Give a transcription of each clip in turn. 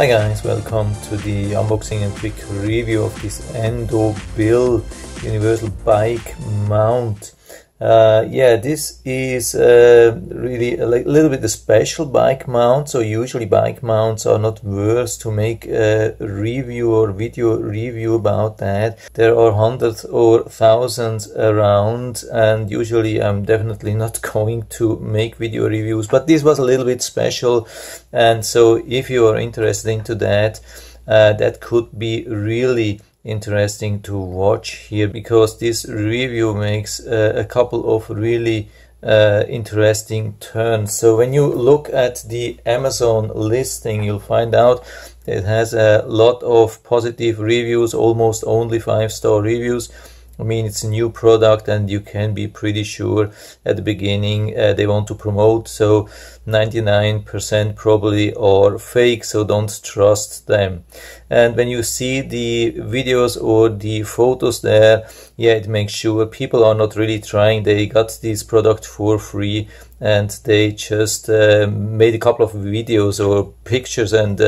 Hi guys, welcome to the unboxing and quick review of this Andobil universal bike mount. Yeah, this is really a little bit a special bike mount. So usually bike mounts are not worth to make a review or video review about that. There are hundreds or thousands around, and usually I'm definitely not going to make video reviews, but this was a little bit special. And so if you are interested into that, that could be really interesting to watch here, because this review makes a couple of really interesting turns. So when you look at the Amazon listing, you'll find out that it has a lot of positive reviews, almost only 5-star reviews. I mean, it's a new product, and you can be pretty sure at the beginning they want to promote, so 99% probably are fake, so don't trust them. And when you see the videos or the photos there, yeah, it makes sure people are not really trying. They got this product for free, and they just made a couple of videos or pictures, and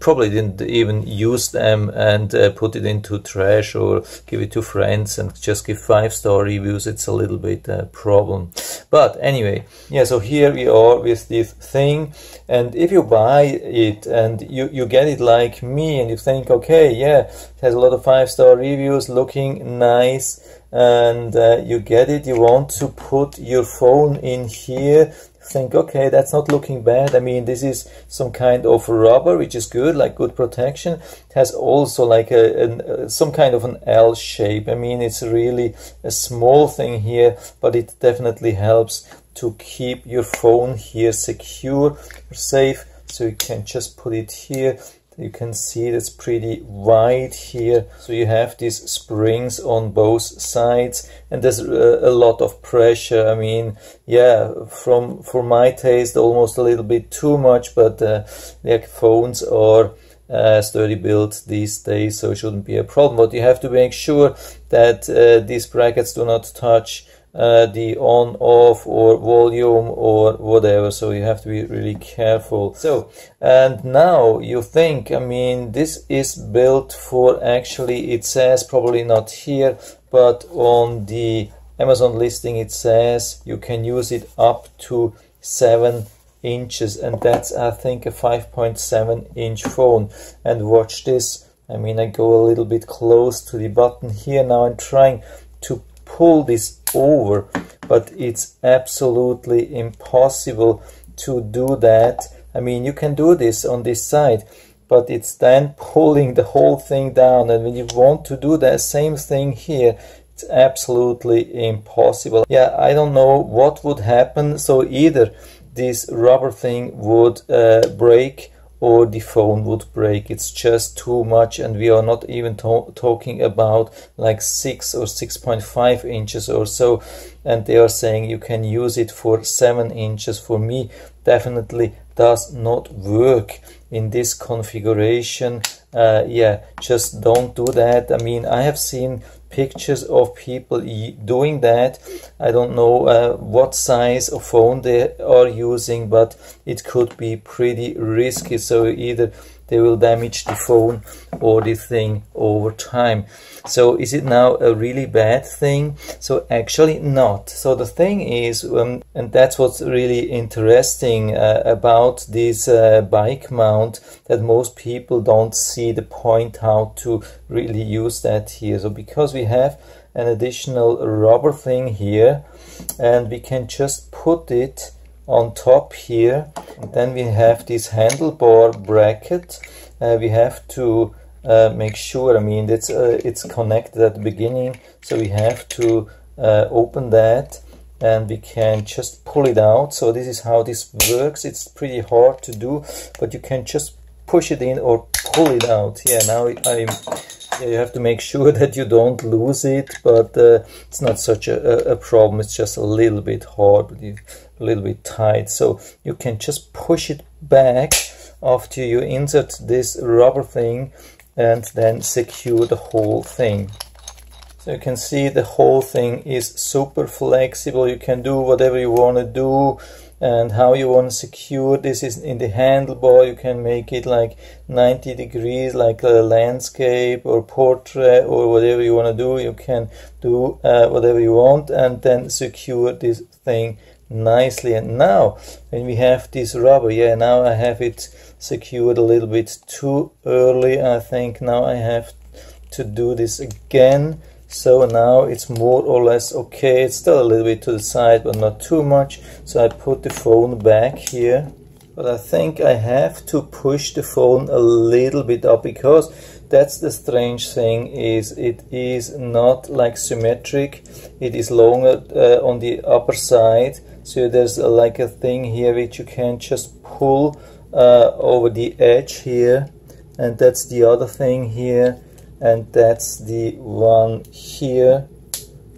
probably didn't even use them, and put it into trash or give it to friends and just give 5-star reviews. It's a little bit a problem, but anyway, yeah. So here we are with this thing, and if you buy it and you get it like me, and you think, okay, yeah, it has a lot of 5-star reviews, looking nice, and you get it, you want to put your phone in here, think, okay, that's not looking bad. I mean, this is some kind of rubber, which is good, like good protection. It has also like some kind of an L shape. I mean, it's really a small thing here, but it definitely helps to keep your phone here secure or safe. So you can just put it here. You can see it's pretty wide here, so you have these springs on both sides, and there's a lot of pressure. I mean, yeah, for my taste, almost a little bit too much, but like phones are sturdy built these days, so it shouldn't be a problem. But you have to make sure that these brackets do not touch the on off or volume or whatever, so you have to be really careful. So, and now you think, I mean, this is built for, actually it says, probably not here, but on the Amazon listing it says you can use it up to 7 inches, and that's, I think, a 5.7 inch phone. And watch this. I mean, I go a little bit close to the button here. Now I'm trying to pull this over, but it's absolutely impossible to do that. I mean, you can do this on this side, but it's then pulling the whole thing down, and when you want to do that same thing here, it's absolutely impossible. Yeah, I don't know what would happen. So either this rubber thing would break, or the phone would break. It's just too much, and we are not even talking about like 6 or 6.5 inches or so, and they are saying you can use it for 7 inches. For me, definitely does not work in this configuration. Yeah, just don't do that. I mean, I have seen pictures of people doing that. I don't know what size of phone they are using, but it could be pretty risky. So either they will damage the phone or the thing over time. So is it now a really bad thing? So actually not. So the thing is, and that's what's really interesting about this bike mount, that most people don't see the point how to really use that here. So because we have an additional rubber thing here, and we can just put it on top here, and then we have this handlebar bracket. We have to make sure, I mean, it's connected at the beginning, so we have to open that, and we can just pull it out. So this is how this works. It's pretty hard to do, but you can just push it in or pull it out. Yeah, now you have to make sure that you don't lose it, but it's not such a problem. It's just a little bit hard, a little bit tight. So you can just push it back after you insert this rubber thing, and then secure the whole thing. So you can see the whole thing is super flexible. You can do whatever you want to do. and how you want to secure this is in the handlebar. You can make it like 90 degrees, like a landscape or portrait or whatever you want to do. You can do whatever you want and then secure this thing nicely. And now when we have this rubber, yeah, now I have it secured a little bit too early. I think now I have to do this again. So now it's more or less okay. It's still a little bit to the side, but not too much. So I put the phone back here, but I think I have to push the phone a little bit up, because that's the strange thing, is it is not like symmetric. It is longer on the upper side, so there's like a thing here which you can just pull over the edge here, and that's the other thing here, and that's the one here,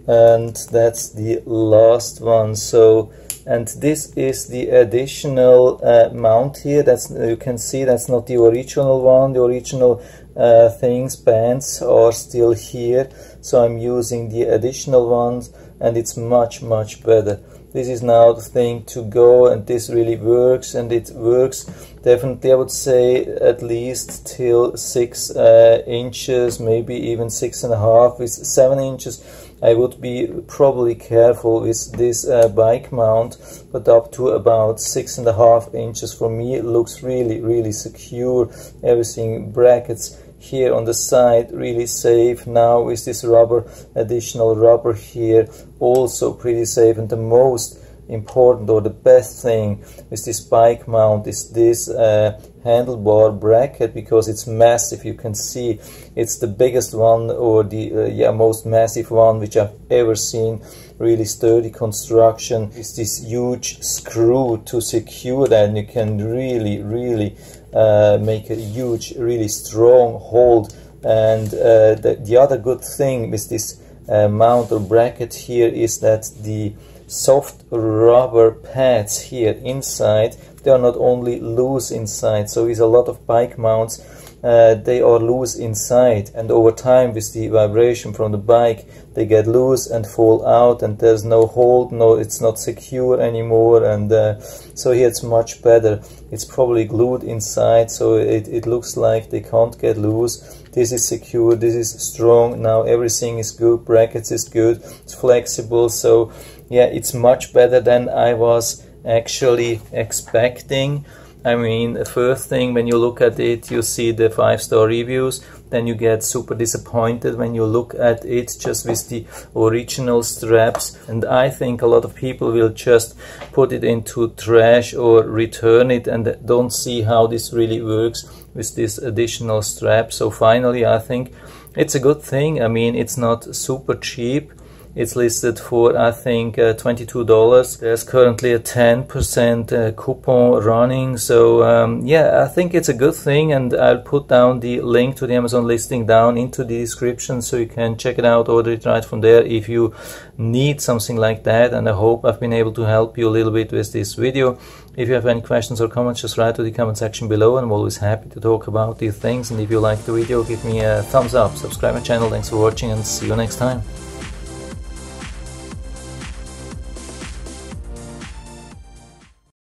and that's the last one. So, and this is the additional mount here. That's, you can see that's not the original one. The original bands are still here, so I'm using the additional ones, and it's much better. This is now the thing to go, and this really works, and it works definitely, I would say, at least till 6 inches, maybe even 6.5. With 7 inches I would be probably careful with this bike mount, but up to about 6.5 inches for me it looks really secure. Everything, brackets here on the side, really safe. Now with this rubber, additional rubber here, also pretty safe. And the most important or the best thing with this bike mount is this handlebar bracket, because it's massive. You can see it's the biggest one, or the most massive one which I've ever seen. Really sturdy construction. It's this huge screw to secure that, and you can really make a huge, really strong hold. And the other good thing with this mount or bracket here is that the soft rubber pads here inside, they are not only loose inside. So with a lot of bike mounts they are loose inside, and over time with the vibration from the bike they get loose and fall out, and there's no hold, it's not secure anymore. And so here it's much better. It's probably glued inside, so it looks like they can't get loose. This is secure, this is strong. Now everything is good, brackets is good, it's flexible. So yeah, it's much better than I was actually expecting. I mean, the first thing, when you look at it, you see the 5-star reviews, then you get super disappointed when you look at it just with the original straps. And I think a lot of people will just put it into trash or return it and don't see how this really works with this additional strap. So finally, I think it's a good thing. I mean, it's not super cheap. It's listed for, I think, $22. There's currently a 10% coupon running. So yeah, I think it's a good thing, and I'll put down the link to the Amazon listing down into the description, so you can check it out, order it right from there if you need something like that. And I hope I've been able to help you a little bit with this video. If you have any questions or comments, just write to the comment section below, and I'm always happy to talk about these things. And if you like the video, give me a thumbs up, subscribe my channel. Thanks for watching, and see you next time.